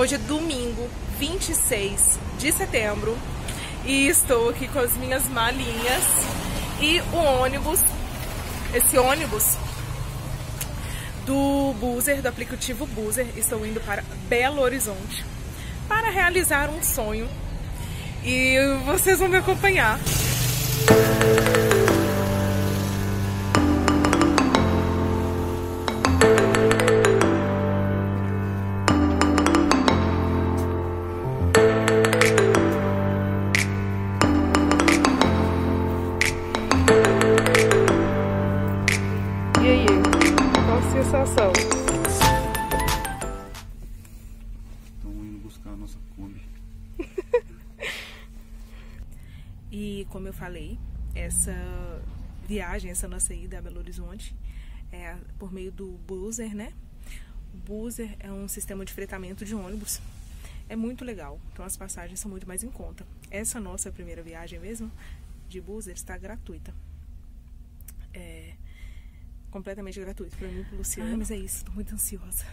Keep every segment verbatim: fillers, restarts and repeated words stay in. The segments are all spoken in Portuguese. Hoje é domingo, vinte e seis de setembro, e estou aqui com as minhas malinhas e o ônibus, esse ônibus do Buser, do aplicativo Buser. Estou indo para Belo Horizonte para realizar um sonho e vocês vão me acompanhar. E como eu falei, essa viagem, essa nossa ida a Belo Horizonte é por meio do Buser, né? O Buser é um sistema de fretamento de ônibus, é muito legal, então as passagens são muito mais em conta. Essa nossa primeira viagem mesmo de Buser está gratuita, é completamente gratuita para mim e para o Luciano. Ah, mas é isso, estou muito ansiosa.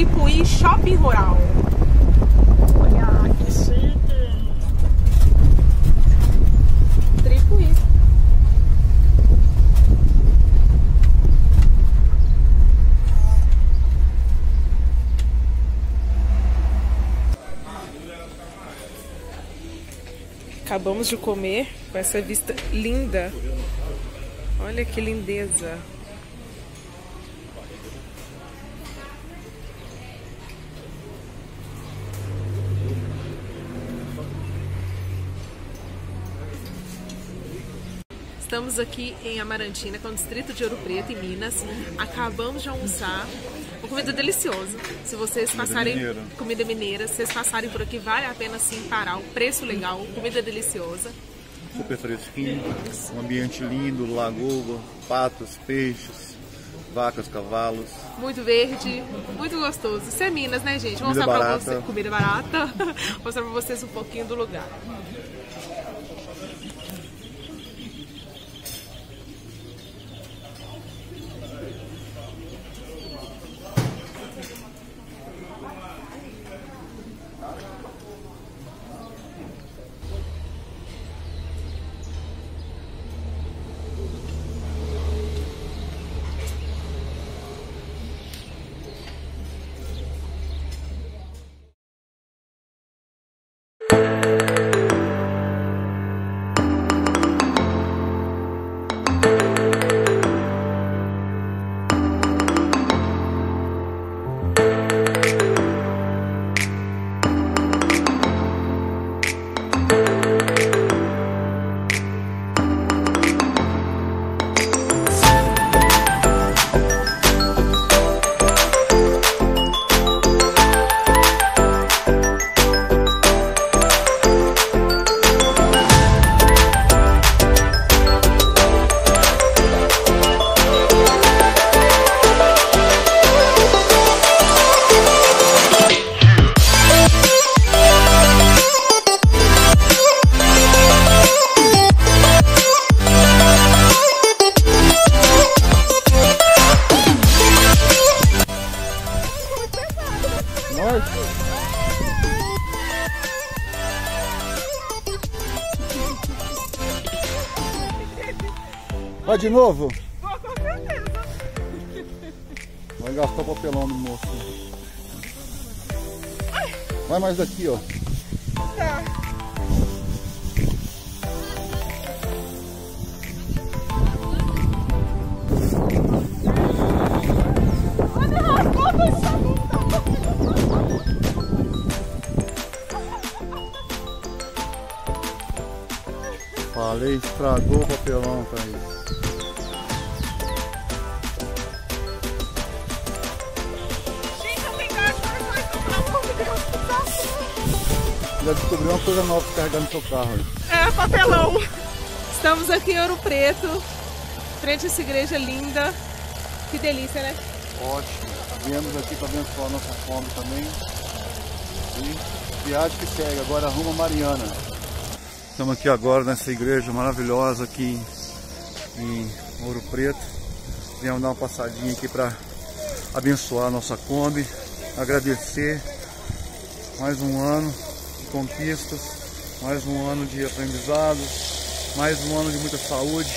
Tripuí Shopping Rural. Olha, que chique! Tripuí. Acabamos de comer com essa vista linda. Olha que lindeza. Estamos aqui em Amarantina, que é um distrito de Ouro Preto, em Minas. Acabamos de almoçar. Uma comida deliciosa. Se vocês passarem... Comida mineira. Comida mineira. Se vocês passarem por aqui, vale a pena sim parar. O preço legal, comida deliciosa. Super fresquinho, um ambiente lindo, lagoa, patos, peixes, vacas, cavalos. Muito verde, muito gostoso. Isso é Minas, né, gente? Vou mostrar pra vocês. Comida barata. Vou mostrar pra vocês um pouquinho do lugar. Vai de novo? Vou, com certeza. Vai gastar o papelão do moço. Ai. Vai mais daqui, ó. Tá. Falei, estragou o papelão, Thaís. Já descobriu uma coisa nova para carregar no seu carro. É, papelão. Estamos aqui em Ouro Preto, frente a essa igreja linda. Que delícia, né? Ótimo. Viemos aqui para abençoar a nossa fome também. E viagem que segue, agora rumo a Mariana. Estamos aqui agora nessa igreja maravilhosa aqui em, em Ouro Preto. Viemos dar uma passadinha aqui para abençoar a nossa Kombi. Agradecer mais um ano. Conquistas, mais um ano de aprendizados, mais um ano de muita saúde.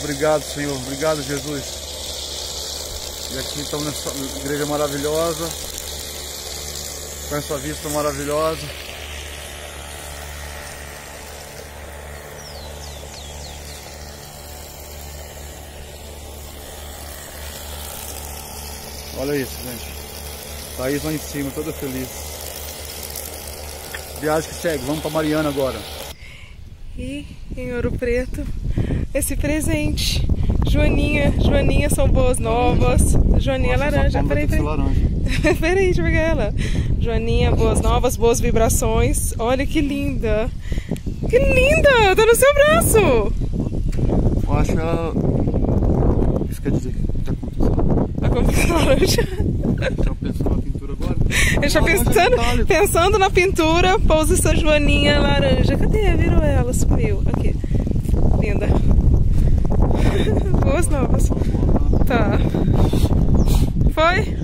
Obrigado, Senhor, obrigado, Jesus. E aqui estamos nessa igreja maravilhosa, com essa vista maravilhosa. Olha isso, gente. Thaís lá em cima, toda feliz. Viagem que segue, vamos para Mariana agora. E em Ouro Preto, esse presente. Joaninha, Joaninha são boas novas. Joaninha nossa, laranja. Peraí, peraí. Laranja. Peraí, deixa eu pegar ela. Joaninha, boas novas, boas vibrações. Olha que linda. Que linda, tá no seu braço. Eu acho ela... Isso quer dizer que tá acontecendo. Tá acontecendo laranja. Deixa eu pensar na pintura agora. Eu já pensando, pensando na pintura, pousa essa Joaninha laranja. Cadê? Virou ela, sumiu. Aqui. Linda. Boas novas. Tá. Foi?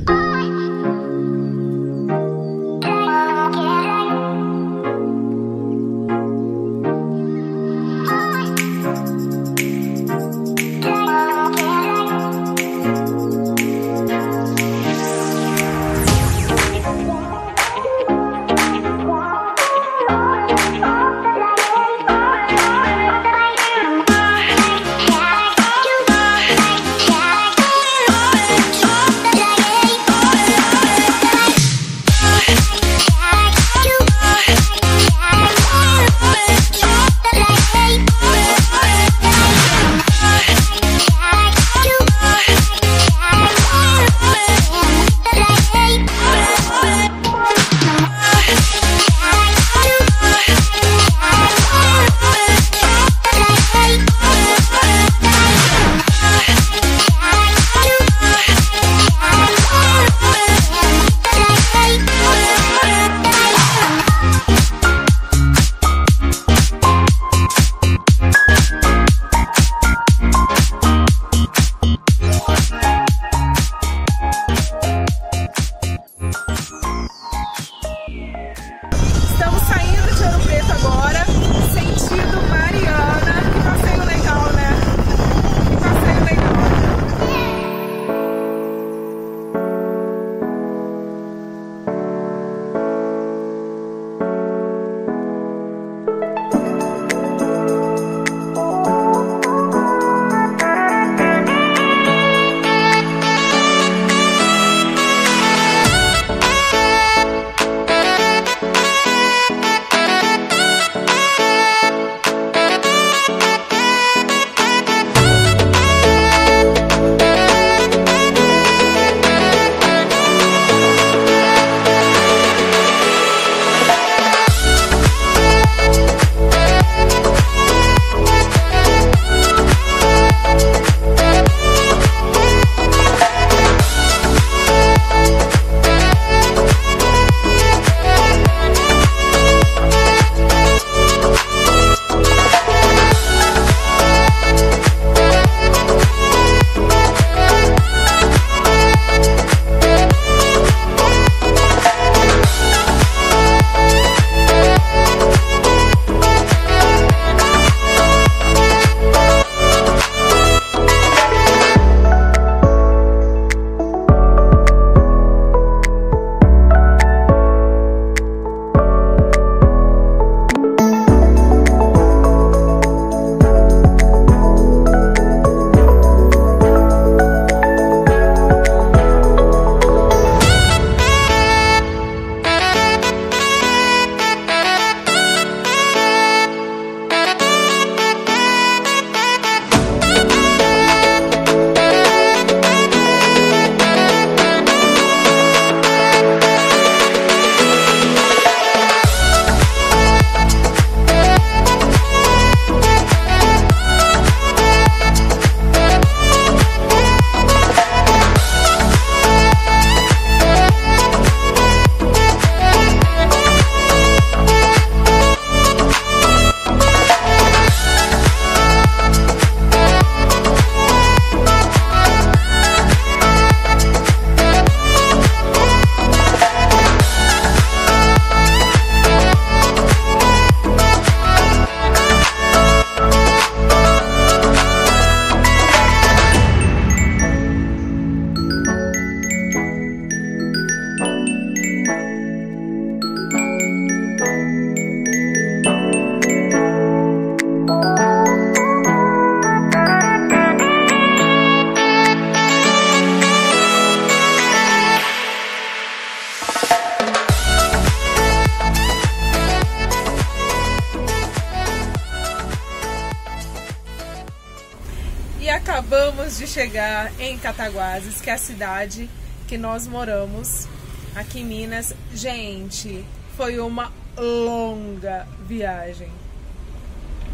acabamos de chegar em Cataguases, que é a cidade que nós moramos aqui em Minas. Gente, foi uma longa viagem,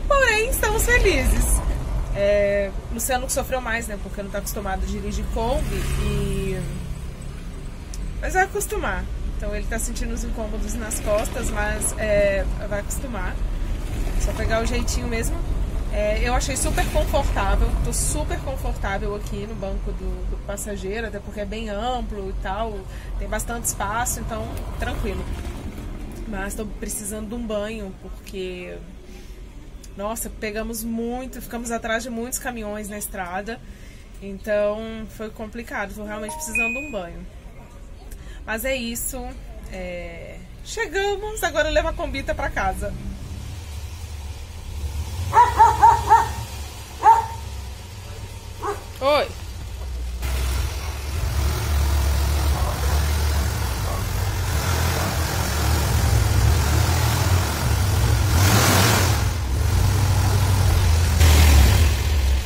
porém estamos felizes. É, Luciano que sofreu mais, né, porque não está acostumado a dirigir Kombi, e... mas vai acostumar. Então ele está sentindo os incômodos nas costas, mas é, vai acostumar. Só pegar o jeitinho mesmo. É, eu achei super confortável, tô super confortável aqui no banco do, do passageiro, até porque é bem amplo e tal, tem bastante espaço, então tranquilo. Mas tô precisando de um banho, porque, nossa, pegamos muito, ficamos atrás de muitos caminhões na estrada, então foi complicado, tô realmente precisando de um banho. Mas é isso, é... chegamos, agora eu levo a Kombitha pra casa. Oi.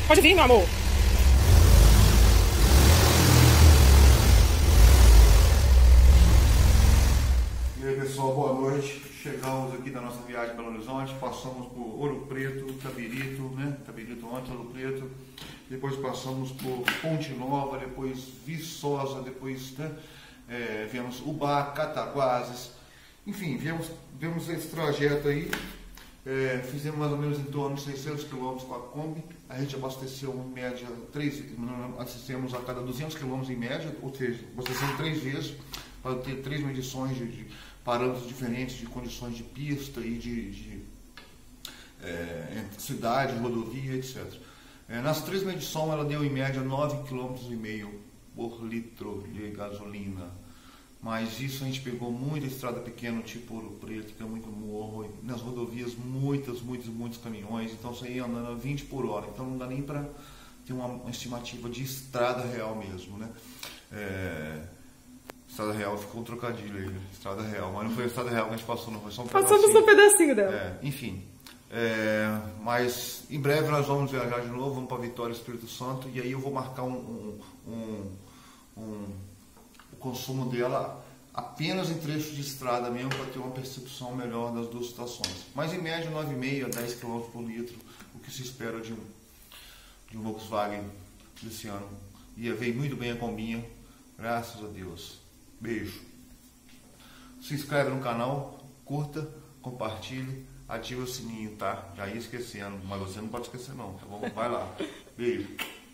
Pode vir, meu amor. E aí, pessoal, boa noite. Chegamos aqui da nossa viagem para Belo Horizonte, passamos por Ouro Preto, Tabirito, né? Tabirito antes, Ouro Preto. Depois passamos por Ponte Nova, depois Viçosa, depois, né, é, viemos Ubá, Cataguases. Enfim, viemos, viemos esse trajeto aí, é, fizemos mais ou menos em torno de seiscentos quilômetros com a Kombi. A gente abasteceu em média, três, abastecemos a cada duzentos quilômetros em média, ou seja, abastecemos três vezes, para ter três medições de, de parâmetros diferentes, de condições de pista e de, de é, cidade, rodovia, etcétera. É, nas três medições ela deu em média nove vírgula cinco quilômetros por litro de gasolina, mas isso a gente pegou muita estrada pequena, tipo Ouro Preto, que é muito morro, e nas rodovias muitas, muitos, muitos caminhões, então isso aí andando a vinte por hora, então não dá nem para ter uma, uma estimativa de estrada real mesmo, né? É, estrada real ficou um trocadilho aí, estrada real, mas não foi a estrada real que a gente passou, não foi só um pedacinho. Passamos só um pedacinho dela. É, enfim. É, mas em breve nós vamos viajar de novo, vamos para Vitória, Espírito Santo, e aí eu vou marcar um, um, um, um, o consumo dela apenas em trechos de estrada mesmo, para ter uma percepção melhor das duas situações. Mas em média nove vírgula cinco a dez quilômetros por litro, o que se espera de um, de um Volkswagen desse ano. E veio muito bem a combinha, graças a Deus. Beijo. Se inscreve no canal, curta, compartilhe. Ativa o sininho, tá? Já ia esquecendo, mas você não pode esquecer não, tá bom? Vai lá. Beijo.